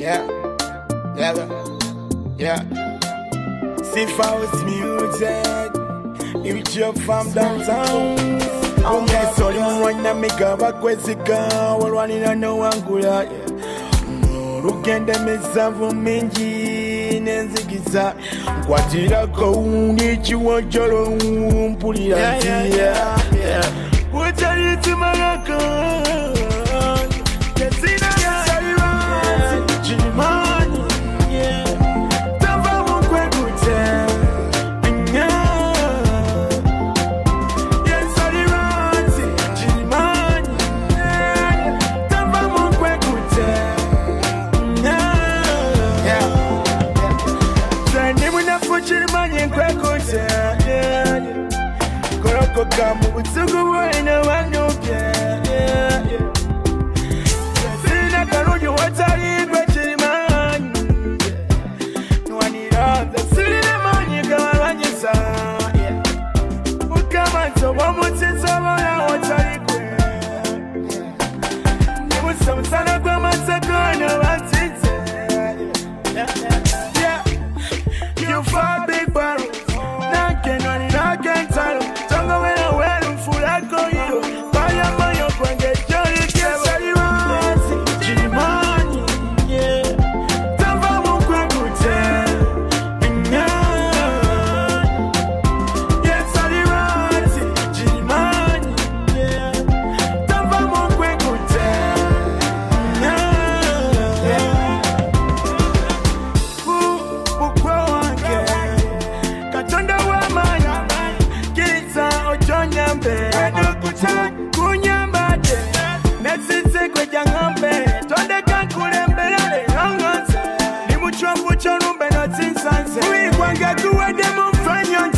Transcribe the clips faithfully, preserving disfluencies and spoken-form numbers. Yeah, yeah, yeah. Safe house music, new job from downtown. Oh my soul, you wanna make a back with the girl, all one in a no angular. Look at the miserable minji, Nanzigiza. What did I go? Did you want your own? Put it out here. What are you to my girl? Come with so good in a one no care. I can only watch it, no one need all the city money go on your side. Who come on to one more since I want to there was some son of a man's a gun around it. You far big barrel, not can only not can tell.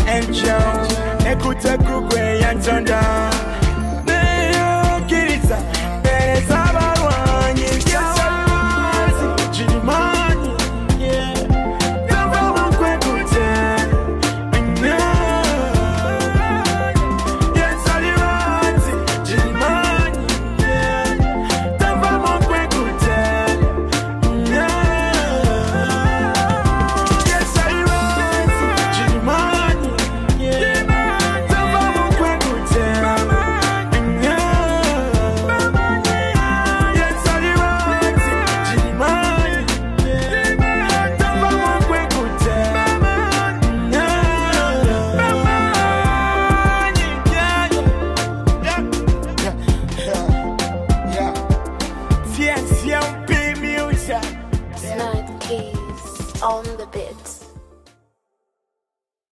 angel, I could take away and turn down.